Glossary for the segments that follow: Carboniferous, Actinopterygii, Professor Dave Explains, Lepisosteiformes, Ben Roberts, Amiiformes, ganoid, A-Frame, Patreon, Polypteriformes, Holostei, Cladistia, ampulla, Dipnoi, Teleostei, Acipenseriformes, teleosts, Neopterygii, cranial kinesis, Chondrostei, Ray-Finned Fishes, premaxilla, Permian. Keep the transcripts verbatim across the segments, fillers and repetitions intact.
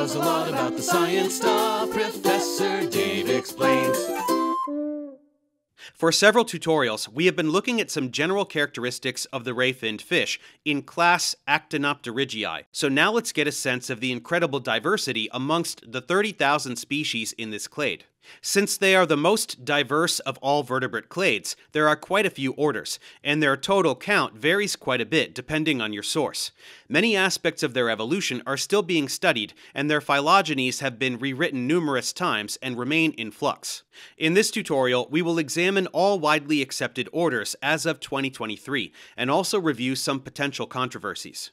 knows a lot about the science stuff. Professor Dave Explains. For several tutorials, we have been looking at some general characteristics of the ray-finned fish in class Actinopterygii. So now let's get a sense of the incredible diversity amongst the thirty thousand species in this clade. Since they are the most diverse of all vertebrate clades, there are quite a few orders, and their total count varies quite a bit depending on your source. Many aspects of their evolution are still being studied, and their phylogenies have been rewritten numerous times and remain in flux. In this tutorial, we will examine all widely accepted orders as of twenty twenty-three, and also review some potential controversies.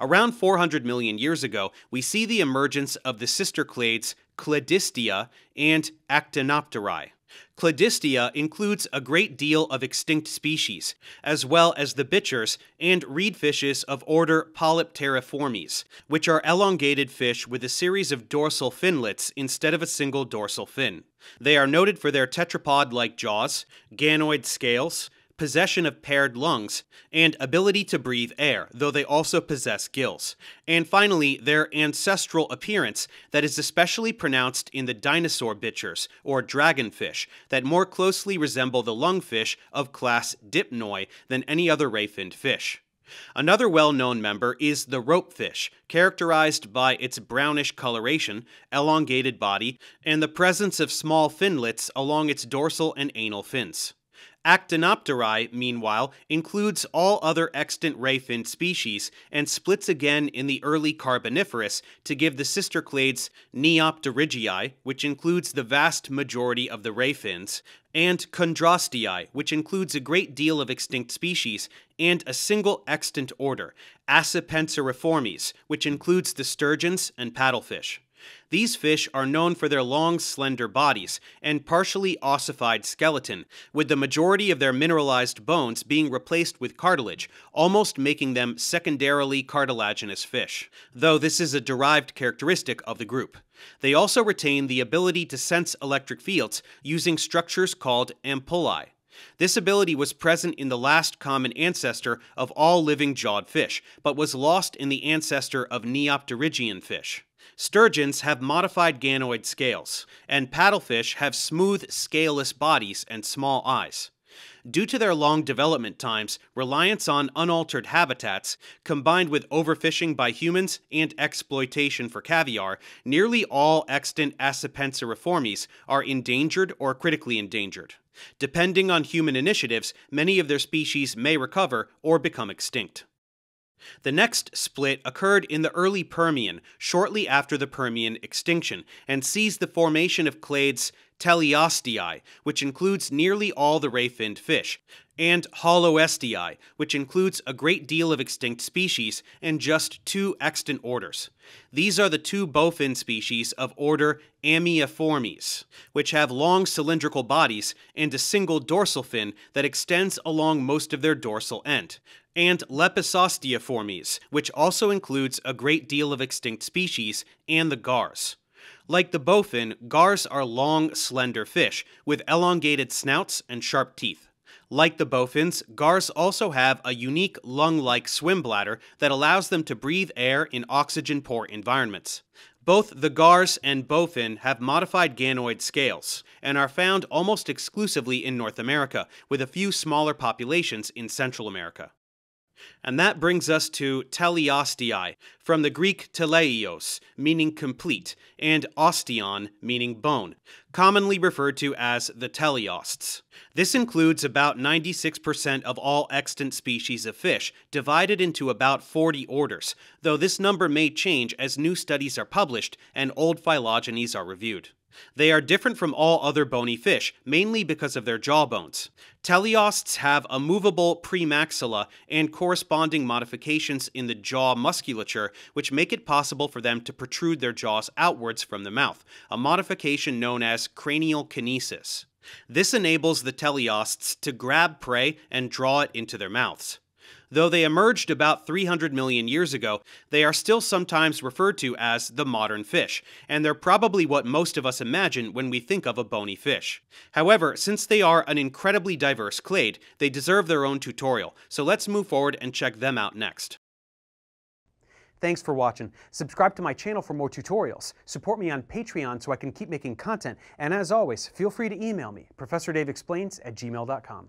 Around four hundred million years ago, we see the emergence of the sister clades Cladistia and Actinopterygii. Cladistia includes a great deal of extinct species, as well as the bichers and reed fishes of order Polypteriformes, which are elongated fish with a series of dorsal finlets instead of a single dorsal fin. They are noted for their tetrapod-like jaws, ganoid scales, possession of paired lungs, and ability to breathe air, though they also possess gills. And finally, their ancestral appearance that is especially pronounced in the dinosaur bichers, or dragonfish, that more closely resemble the lungfish of class Dipnoi than any other ray-finned fish. Another well-known member is the ropefish, characterized by its brownish coloration, elongated body, and the presence of small finlets along its dorsal and anal fins. Actinopterygii, meanwhile, includes all other extant ray-finned species and splits again in the early Carboniferous to give the sister clades Neopterygii, which includes the vast majority of the ray fins, and Chondrostei, which includes a great deal of extinct species and a single extant order, Acipenseriformes, which includes the sturgeons and paddlefish. These fish are known for their long, slender bodies and partially ossified skeleton, with the majority of their mineralized bones being replaced with cartilage, almost making them secondarily cartilaginous fish, though this is a derived characteristic of the group. They also retain the ability to sense electric fields using structures called ampullae. This ability was present in the last common ancestor of all living jawed fish, but was lost in the ancestor of Neopterygian fish. Sturgeons have modified ganoid scales, and paddlefish have smooth, scaleless bodies and small eyes. Due to their long development times, reliance on unaltered habitats, combined with overfishing by humans and exploitation for caviar, nearly all extant Acipenseriformes are endangered or critically endangered. Depending on human initiatives, many of their species may recover or become extinct. The next split occurred in the early Permian, shortly after the Permian extinction, and sees the formation of clades Teleostei, which includes nearly all the ray-finned fish, and Holostei, which includes a great deal of extinct species and just two extant orders. These are the two bowfin species of order Amiiformes, which have long cylindrical bodies and a single dorsal fin that extends along most of their dorsal end, and Lepisosteiformes, which also includes a great deal of extinct species and the gars. Like the bowfin, gars are long, slender fish with elongated snouts and sharp teeth. Like the bowfins, gars also have a unique lung-like swim bladder that allows them to breathe air in oxygen-poor environments. Both the gars and bowfin have modified ganoid scales and are found almost exclusively in North America, with a few smaller populations in Central America. And that brings us to Teleostei, from the Greek teleios, meaning complete, and osteon, meaning bone, commonly referred to as the teleosts. This includes about ninety-six percent of all extant species of fish, divided into about forty orders, though this number may change as new studies are published and old phylogenies are reviewed. They are different from all other bony fish, mainly because of their jaw bones. Teleosts have a movable premaxilla and corresponding modifications in the jaw musculature, which make it possible for them to protrude their jaws outwards from the mouth, a modification known as cranial kinesis. This enables the teleosts to grab prey and draw it into their mouths. Though they emerged about three hundred million years ago, they are still sometimes referred to as the modern fish, and they're probably what most of us imagine when we think of a bony fish. However, since they are an incredibly diverse clade, they deserve their own tutorial, so let's move forward and check them out next. Thanks for watching. Subscribe to my channel for more tutorials. Support me on Patreon so I can keep making content. And as always, feel free to email me, Professor Dave Explains at gmail dot com.